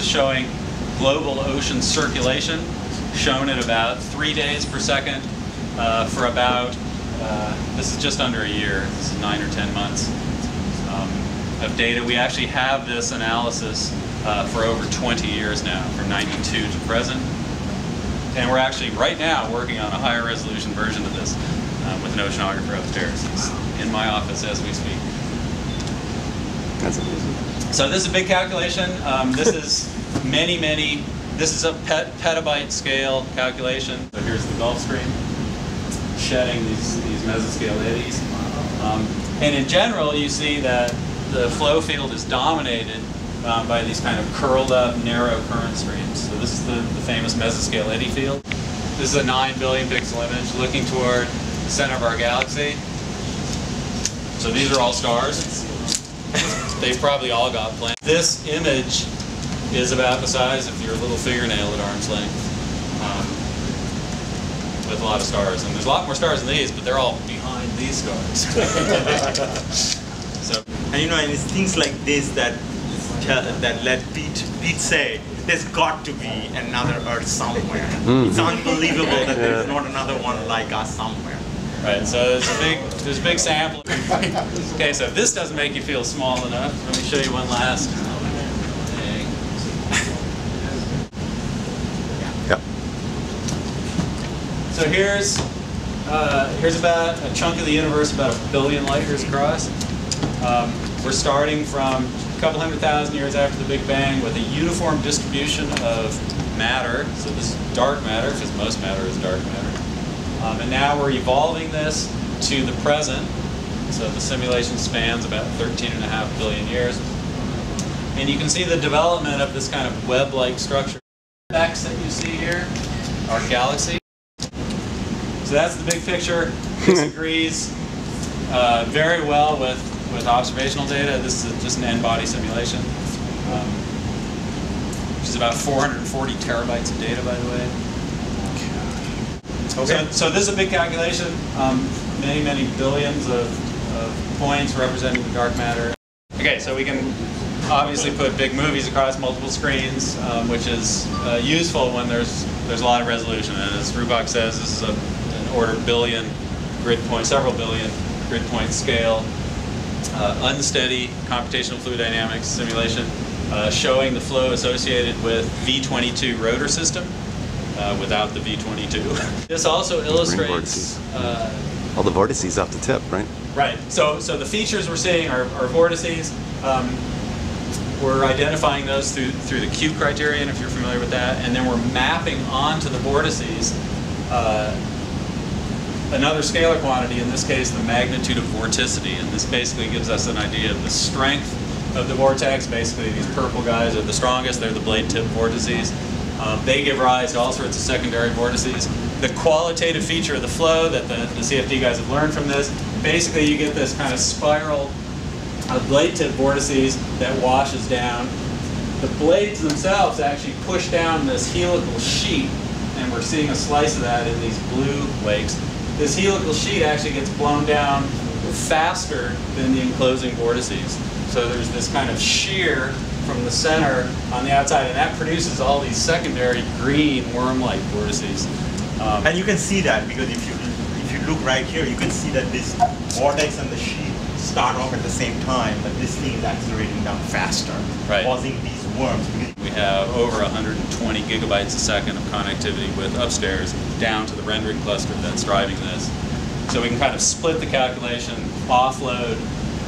is showing global ocean circulation, shown at about 3 days per second for about, this is just under a year, this is 9 or 10 months of data. We actually have this analysis for over 20 years now, from 92 to present. And we're actually, right now, working on a higher resolution version of this with an oceanographer upstairs. He's in my office as we speak. That's amazing. So this is a big calculation. This is this is a petabyte scale calculation. So here's the Gulf Stream shedding these mesoscale eddies. And in general, you see that the flow field is dominated by these kind of curled up, narrow current streams. So this is the famous mesoscale eddy field. This is a 9 billion pixel image looking toward the center of our galaxy. So these are all stars. They've probably all got planets. This image is about the size of your little fingernail at arm's length, with a lot of stars. And there's a lot more stars than these, but they're all behind these stars. So, and you know, and it's things like this that let Pete say, there's got to be another Earth somewhere. It's unbelievable that there's not another one like us somewhere. Right, so there's a big sample. Okay, so if this doesn't make you feel small enough, let me show you one last thing. Yeah. So here's about a chunk of the universe, about 1 billion light years across. We're starting from a couple 100,000 years after the Big Bang with a uniform distribution of matter. So this is dark matter, because most matter is dark matter. And now we're evolving this to the present. So the simulation spans about 13.5 billion years. And you can see the development of this kind of web-like structure. Effects that you see here, our galaxy. So that's the big picture. This agrees very well with observational data. This is just an n-body simulation, which is about 440 terabytes of data, by the way. Okay. So this is a big calculation, many, many billions of points representing the dark matter. Okay, so we can obviously put big movies across multiple screens, which is useful when there's a lot of resolution. And as Rubach says, this is an order billion grid point, several billion grid point scale, unsteady computational fluid dynamics simulation, showing the flow associated with V22 rotor system. Without the V22. This also illustrates... all the vortices off the tip, right? Right. So the features we're seeing are vortices. We're identifying those through the Q criterion, if you're familiar with that. And then we're mapping onto the vortices another scalar quantity, in this case the magnitude of vorticity. And this basically gives us an idea of the strength of the vortex. Basically these purple guys are the strongest. They're the blade tip vortices. They give rise to all sorts of secondary vortices. The qualitative feature of the flow that the CFD guys have learned from this, basically you get this kind of spiral of blade tip vortices that washes down. The blades themselves actually push down this helical sheet, and we're seeing a slice of that in these blue lakes. This helical sheet actually gets blown down faster than the enclosing vortices. So there's this kind of shear from the center on the outside, and that produces all these secondary green worm-like vortices. And you can see that, because if you look right here, you can see that this vortex and the sheet start off at the same time, but this thing is accelerating down faster, right, causing these worms. We have over 120 gigabytes a second of connectivity with upstairs down to the rendering cluster that's driving this. So we can kind of split the calculation, offload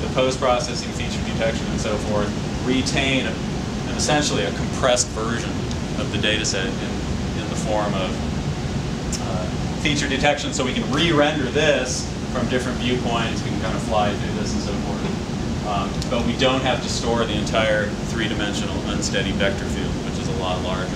the post-processing feature detection and so forth, retain essentially a compressed version of the data set in the form of feature detection, so we can re-render this from different viewpoints. We can kind of fly through this and so forth. But we don't have to store the entire three-dimensional unsteady vector field, which is a lot larger.